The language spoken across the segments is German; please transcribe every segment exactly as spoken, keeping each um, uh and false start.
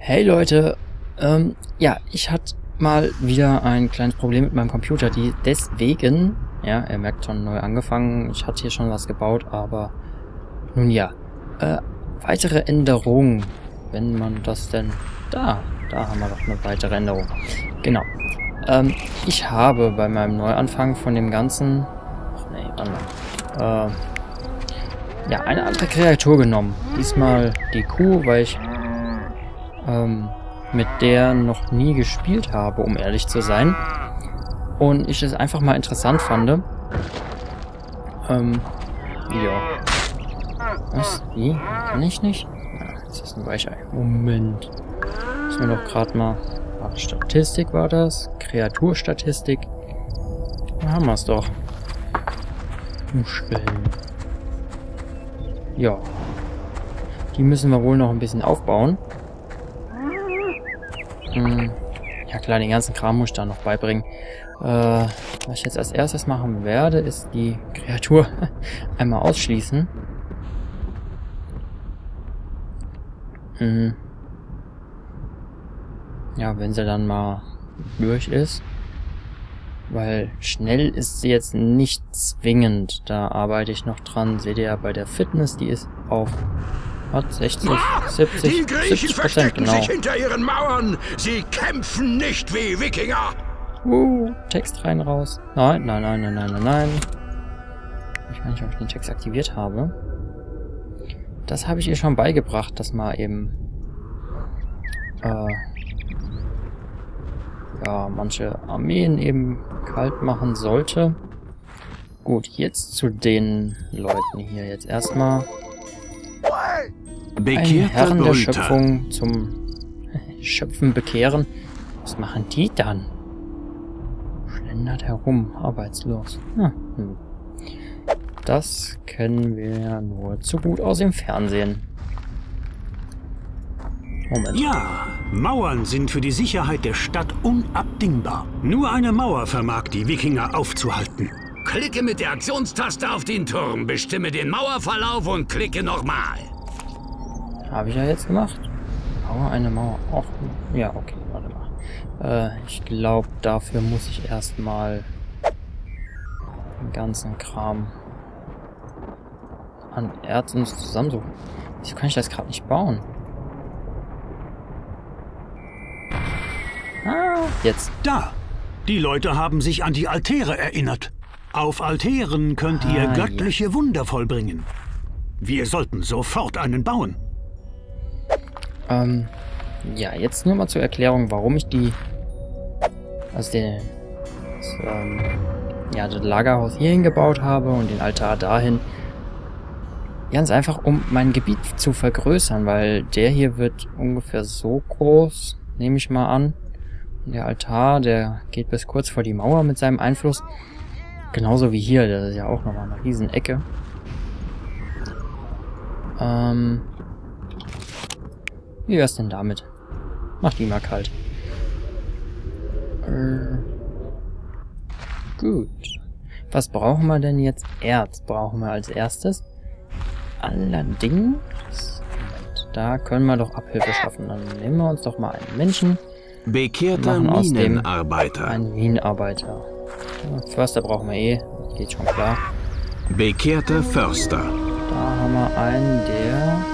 Hey Leute, ähm, ja, ich hatte mal wieder ein kleines Problem mit meinem Computer, die deswegen, ja, ihr merkt schon, neu angefangen, ich hatte hier schon was gebaut, aber nun ja, äh, weitere Änderung, wenn man das denn, da, da haben wir doch eine weitere Änderung, genau, ähm, ich habe bei meinem Neuanfang von dem ganzen, ach nee, andere, äh, ja, eine andere Kreatur genommen, diesmal die Kuh, weil ich, ähm, mit der noch nie gespielt habe, um ehrlich zu sein. Und ich es einfach mal interessant fand. Ähm, ja. Was? Wie? Kann ich nicht? Ah, jetzt ist ein Weichei. Moment. Müssen wir doch gerade mal... Ach, Statistik war das. Kreaturstatistik. Da haben wir es doch. Umstellen. Ja. Die müssen wir wohl noch ein bisschen aufbauen. Ja klar, den ganzen Kram muss ich da noch beibringen. Äh, was ich jetzt als erstes machen werde, ist die Kreatur einmal ausschließen. Mhm. Ja, wenn sie dann mal durch ist. Weil schnell ist sie jetzt nicht zwingend. Da arbeite ich noch dran. Seht ihr ja bei der Fitness, die ist auf... Hat sechzig, siebzig, die Griechen verstecken genau. Sich hinter ihren Mauern. Sie kämpfen nicht wie Wikinger. Uh, Text rein, raus. Nein, nein, nein, nein, nein, nein, nein. Ich weiß nicht, ob ich den Text aktiviert habe. Das habe ich ihr schon beigebracht, dass man eben... Äh, ja, manche Armeen eben kalt machen sollte. Gut, jetzt zu den Leuten hier. Jetzt erstmal... Ein Herren der Schöpfung zum Schöpfen bekehren. Was machen die dann? Schlendert herum, arbeitslos. Hm. Das kennen wir ja nur zu gut aus dem Fernsehen. Moment. Ja, Mauern sind für die Sicherheit der Stadt unabdingbar. Nur eine Mauer vermag die Wikinger aufzuhalten. Klicke mit der Aktionstaste auf den Turm, bestimme den Mauerverlauf und klicke nochmal. Habe ich ja jetzt gemacht. Mauer, eine Mauer. Auch. Ja, okay, warte mal. Äh, ich glaube, dafür muss ich erstmal den ganzen Kram an Erz und zusammensuchen. Wieso kann ich das gerade nicht bauen? Ah, jetzt. Da! Die Leute haben sich an die Altäre erinnert. Auf Altären könnt ah, ihr göttliche ja. Wunder vollbringen. Wir sollten sofort einen bauen. Ähm, ja, jetzt nur mal zur Erklärung, warum ich die, also den, das, ähm, ja, das Lagerhaus hierhin gebaut habe und den Altar dahin. Ganz einfach, um mein Gebiet zu vergrößern, weil der hier wird ungefähr so groß, nehme ich mal an. Und der Altar, der geht bis kurz vor die Mauer mit seinem Einfluss. Genauso wie hier, das ist ja auch nochmal eine riesen Ecke. Ähm... Wie wär's denn damit? Mach die mal kalt. Äh, gut. Was brauchen wir denn jetzt? Erz brauchen wir als erstes. Allerdings... Moment, da können wir doch Abhilfe schaffen. Dann nehmen wir uns doch mal einen Menschen. Bekehrter Minenarbeiter. Ein Minenarbeiter. Ja, Förster brauchen wir eh. Geht schon klar. Bekehrter Förster. Da haben wir einen, der...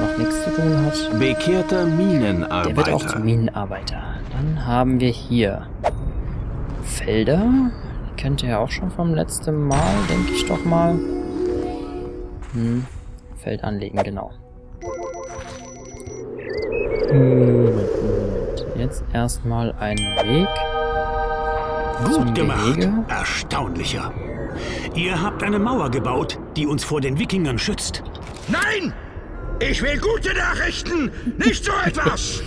noch nichts zu tun hat. Bekehrter Minenarbeiter. Der wird auch zum Minenarbeiter. Dann haben wir hier Felder. Die kennt ihr ja auch schon vom letzten Mal, denke ich doch mal. Hm. Feld anlegen, genau. Moment, Moment. Jetzt erstmal einen Weg. Gut gemacht. Gehege. Erstaunlicher. Ihr habt eine Mauer gebaut, die uns vor den Wikingern schützt. Nein! Ich will gute Nachrichten, nicht so etwas!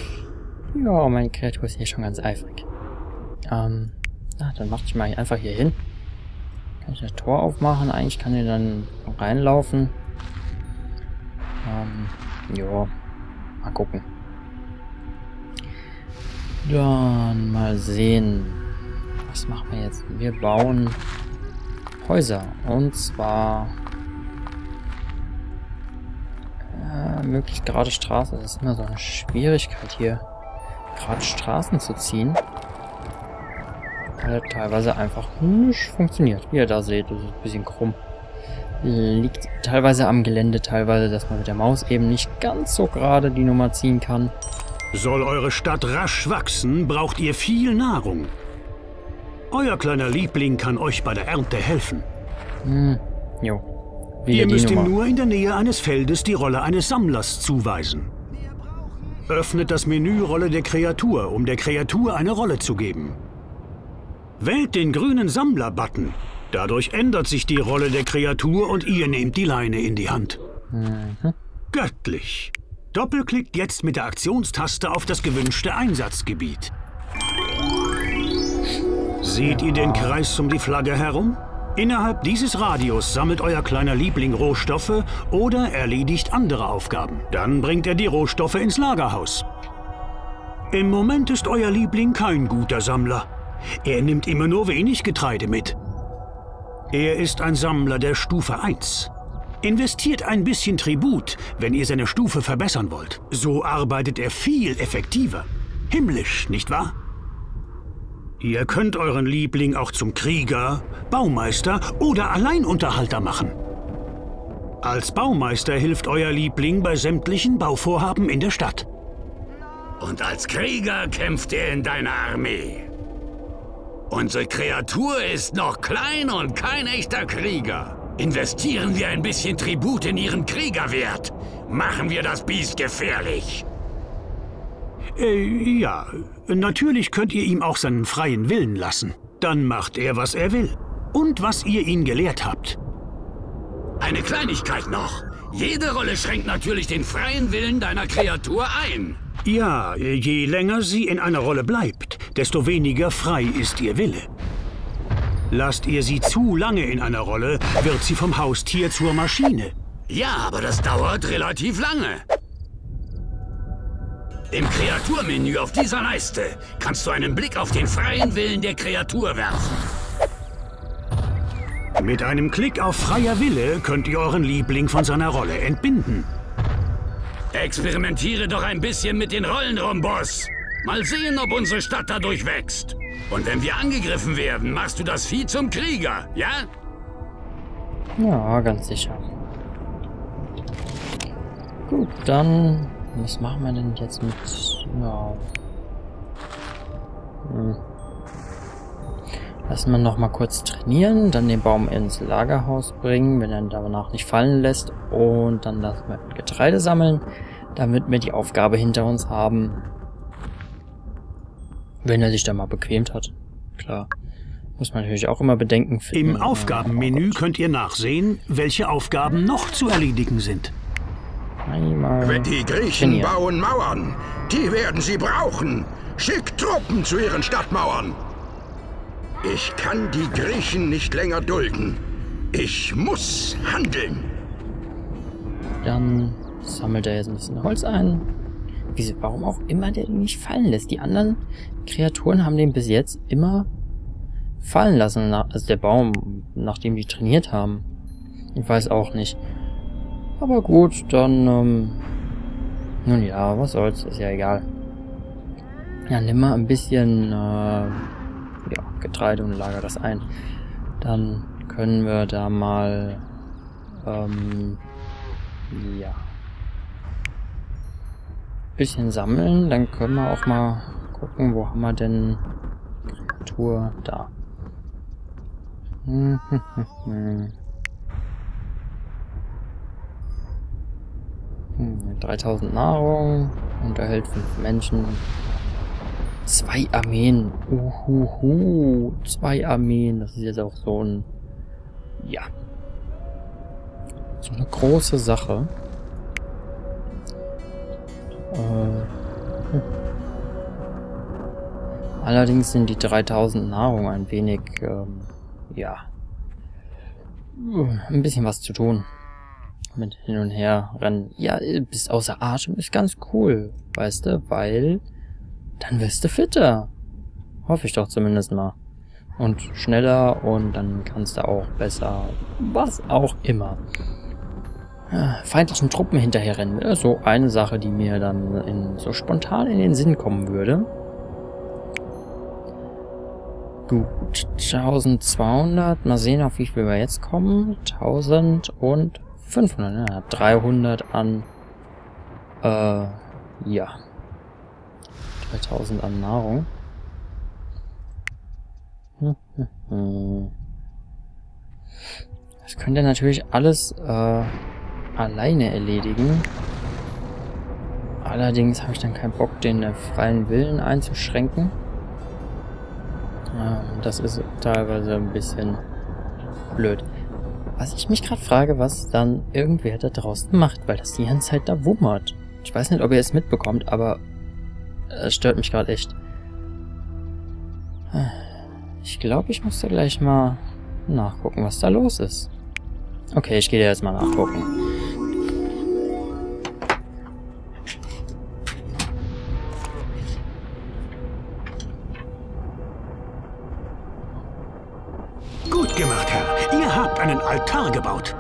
Ja, meine Kreatur ist hier schon ganz eifrig. Ähm, na, dann mach ich mal einfach hier hin. Kann ich das Tor aufmachen? Eigentlich kann er dann reinlaufen. Ähm, ja, mal gucken. Dann mal sehen. Was machen wir jetzt? Wir bauen Häuser. Und zwar... möglichst gerade Straße. Das ist immer so eine Schwierigkeit hier, gerade Straßen zu ziehen. Weil das teilweise einfach nicht funktioniert. Wie ihr da seht, das ist ein bisschen krumm. Liegt teilweise am Gelände, teilweise, dass man mit der Maus eben nicht ganz so gerade die Nummer ziehen kann. Soll eure Stadt rasch wachsen, braucht ihr viel Nahrung. Euer kleiner Liebling kann euch bei der Ernte helfen. Hm, jo. Ihr müsst ihm nur in der Nähe eines Feldes die Rolle eines Sammlers zuweisen. Öffnet das Menü Rolle der Kreatur, um der Kreatur eine Rolle zu geben. Wählt den grünen Sammler-Button. Dadurch ändert sich die Rolle der Kreatur und ihr nehmt die Leine in die Hand. Mhm. Göttlich. Doppelklickt jetzt mit der Aktionstaste auf das gewünschte Einsatzgebiet. Seht ihr den Kreis um die Flagge herum? Innerhalb dieses Radius sammelt euer kleiner Liebling Rohstoffe oder erledigt andere Aufgaben. Dann bringt er die Rohstoffe ins Lagerhaus. Im Moment ist euer Liebling kein guter Sammler. Er nimmt immer nur wenig Getreide mit. Er ist ein Sammler der Stufe eins. Investiert ein bisschen Tribut, wenn ihr seine Stufe verbessern wollt. So arbeitet er viel effektiver. Himmlisch, nicht wahr? Ihr könnt euren Liebling auch zum Krieger, Baumeister oder Alleinunterhalter machen. Als Baumeister hilft euer Liebling bei sämtlichen Bauvorhaben in der Stadt. Und als Krieger kämpft er in deiner Armee. Unsere Kreatur ist noch klein und kein echter Krieger. Investieren wir ein bisschen Tribut in ihren Kriegerwert. Machen wir das Biest gefährlich. Äh, ja, natürlich könnt ihr ihm auch seinen freien Willen lassen. Dann macht er, was er will. Und was ihr ihn gelehrt habt. Eine Kleinigkeit noch. Jede Rolle schränkt natürlich den freien Willen deiner Kreatur ein. Ja, je länger sie in einer Rolle bleibt, desto weniger frei ist ihr Wille. Lasst ihr sie zu lange in einer Rolle, wird sie vom Haustier zur Maschine. Ja, aber das dauert relativ lange. Im Kreaturmenü auf dieser Leiste kannst du einen Blick auf den freien Willen der Kreatur werfen. Mit einem Klick auf freier Wille könnt ihr euren Liebling von seiner Rolle entbinden. Experimentiere doch ein bisschen mit den Rollen rum, Boss. Mal sehen, ob unsere Stadt dadurch wächst. Und wenn wir angegriffen werden, machst du das Vieh zum Krieger, ja? Ja, ganz sicher. Gut, dann... Was machen wir denn jetzt mit... Ja... Hm. Lassen wir noch mal kurz trainieren, dann den Baum ins Lagerhaus bringen, wenn er ihn danach nicht fallen lässt. Und dann lassen wir Getreide sammeln, damit wir die Aufgabe hinter uns haben. Wenn er sich da mal bequemt hat. Klar. Muss man natürlich auch immer bedenken. Finden, Im Aufgabenmenü oh könnt ihr nachsehen, welche Aufgaben noch zu erledigen sind. Einmal Wenn die Griechen trainieren. bauen Mauern, die werden sie brauchen. Schickt Truppen zu ihren Stadtmauern. Ich kann die Griechen nicht länger dulden. Ich muss handeln. Dann sammelt er jetzt ein bisschen Holz ein. Wieso, warum auch immer der den nicht fallen lässt? Die anderen Kreaturen haben den bis jetzt immer fallen lassen. Also der Baum, nachdem die trainiert haben. Ich weiß auch nicht. Aber gut, dann... Ähm, nun ja, was soll's, ist ja egal. Ja, nimm mal ein bisschen... Äh, Ja, Getreide und lager das ein. Dann können wir da mal... Ähm, ja. Bisschen sammeln. Dann können wir auch mal gucken, wo haben wir denn... Kreatur da. dreitausend Nahrung. Unterhält fünf Menschen. Zwei Armeen. Uhuhu. Zwei Armeen. Das ist jetzt auch so ein... Ja. So eine große Sache. Äh. Hm. Allerdings sind die dreitausend Nahrung ein wenig... Ähm, ja. Ein bisschen was zu tun. Mit hin und her rennen. Ja, bist außer Atem. Ist ganz cool. Weißt du, weil... Dann wirst du fitter. Hoffe ich doch zumindest mal. Und schneller und dann kannst du auch besser. Was auch immer. feindlichen Truppen hinterherrennen. Das ist so eine Sache, die mir dann in, so spontan in den Sinn kommen würde. Gut, zwölfhundert. Mal sehen, auf wie viel wir jetzt kommen. eintausendfünfhundert. Ja, dreihundert an... Äh, ja. dreitausend an Nahrung. Hm, hm, hm. Das könnt ihr natürlich alles äh, alleine erledigen. Allerdings habe ich dann keinen Bock, den freien Willen einzuschränken. Ähm, das ist teilweise ein bisschen blöd. Was ich mich gerade frage, was dann irgendwer da draußen macht, weil das die ganze Zeit da wummert. Ich weiß nicht, ob ihr es mitbekommt, aber es stört mich gerade echt. Ich glaube, ich muss da gleich mal nachgucken, was da los ist. Okay, ich gehe jetzt mal nachgucken. Gut gemacht, Herr. Ihr habt einen Altar gebaut.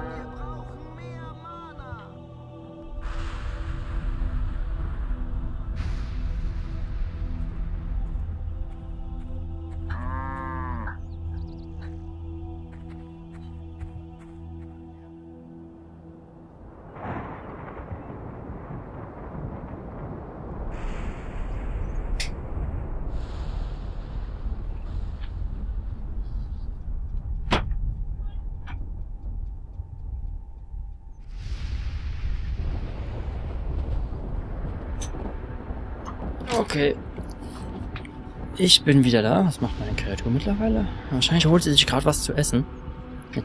Okay. Ich bin wieder da. Was macht meine Kreatur mittlerweile? Wahrscheinlich holt sie sich gerade was zu essen.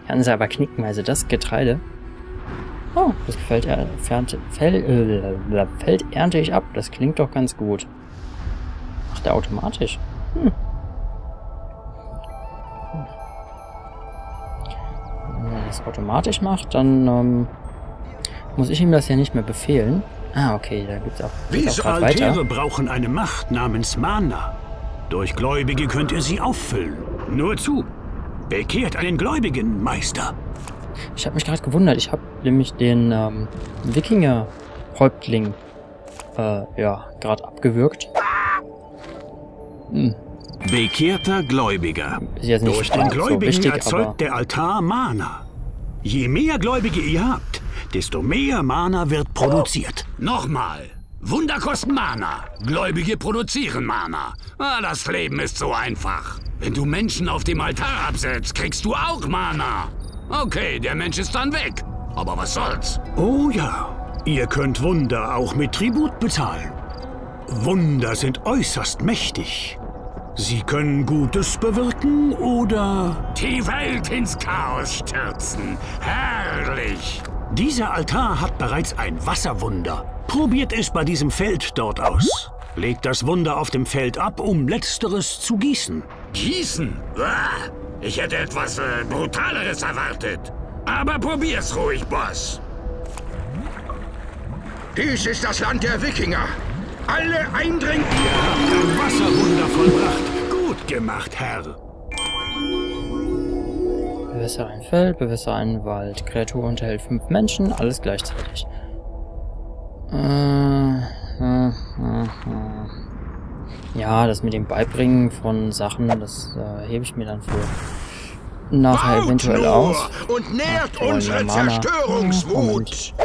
Kann sie aber knickenweise das Getreide. Oh, das Feld er fährt, fäll, äh, Feld ernte ich ab. Das klingt doch ganz gut. Macht er automatisch. Hm. Hm. Wenn er das automatisch macht, dann ähm, muss ich ihm das ja nicht mehr befehlen. Ah, okay, da gibt's auch. Diese Altäre brauchen eine Macht namens Mana. Durch Gläubige könnt ihr sie auffüllen. Nur zu. Bekehrt einen Gläubigen, Meister. Ich habe mich gerade gewundert. Ich habe nämlich den ähm, Wikinger-Häuptling äh, ja, gerade abgewürgt. Hm. Bekehrter Gläubiger. Ist jetzt nicht durch den Gläubigen so wichtig, erzeugt der Altar Mana. Je mehr Gläubige ihr habt, desto mehr Mana wird produziert. Oh. Nochmal. Wunder kosten Mana. Gläubige produzieren Mana. Ah, das Leben ist so einfach. Wenn du Menschen auf dem Altar absetzt, kriegst du auch Mana. Okay, der Mensch ist dann weg. Aber was soll's? Oh ja. Ihr könnt Wunder auch mit Tribut bezahlen. Wunder sind äußerst mächtig. Sie können Gutes bewirken oder... die Welt ins Chaos stürzen. Herrlich. Dieser Altar hat bereits ein Wasserwunder. Probiert es bei diesem Feld dort aus. Legt das Wunder auf dem Feld ab, um letzteres zu gießen. Gießen? Ich hätte etwas äh, Brutaleres erwartet. Aber probier's ruhig, Boss. Dies ist das Land der Wikinger. Alle eindringen! Ihr habt ein Wasserwunder vollbracht. Gut gemacht, Herr. Bewässer ein Feld, bewässer einen Wald. Kreatur unterhält fünf Menschen, alles gleichzeitig. Äh, äh, äh, äh. Ja, das mit dem Beibringen von Sachen, das äh, hebe ich mir dann für nachher Baut eventuell aus. Und nährt Ach, unsere Zerstörungswut. Ja,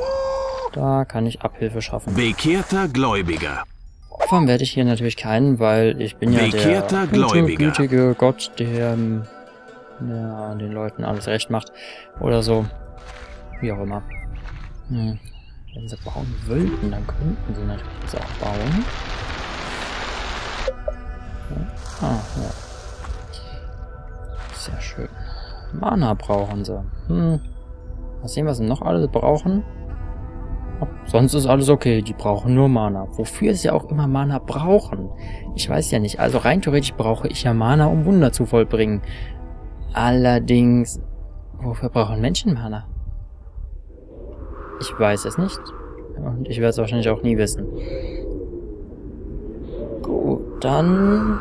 da kann ich Abhilfe schaffen. Bekehrter Gläubiger. Opfern werde ich hier natürlich keinen, weil ich bin ja Bekehrter der gute, gütige Gott, der... Ja, den Leuten alles recht macht. Oder so. Wie auch immer. Hm. Wenn sie bauen wollten, dann könnten sie natürlich jetzt auch bauen. Ja. Ah, ja. Sehr schön. Mana brauchen sie. Hm. Mal sehen, was sie noch alles brauchen. Oh, sonst ist alles okay. Die brauchen nur Mana. Wofür sie auch immer Mana brauchen. Ich weiß ja nicht. Also rein theoretisch brauche ich ja Mana, um Wunder zu vollbringen. Allerdings, wofür brauchen Menschen Mana? Ich weiß es nicht. Und ich werde es wahrscheinlich auch nie wissen. Gut, dann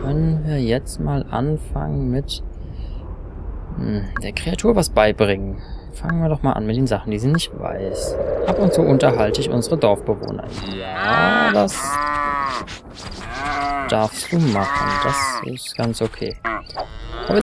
können wir jetzt mal anfangen mit hm, der Kreatur was beibringen. Fangen wir doch mal an mit den Sachen, die sie nicht weiß. Ab und zu unterhalte ich unsere Dorfbewohner. Ja, das darfst du machen. Das ist ganz okay.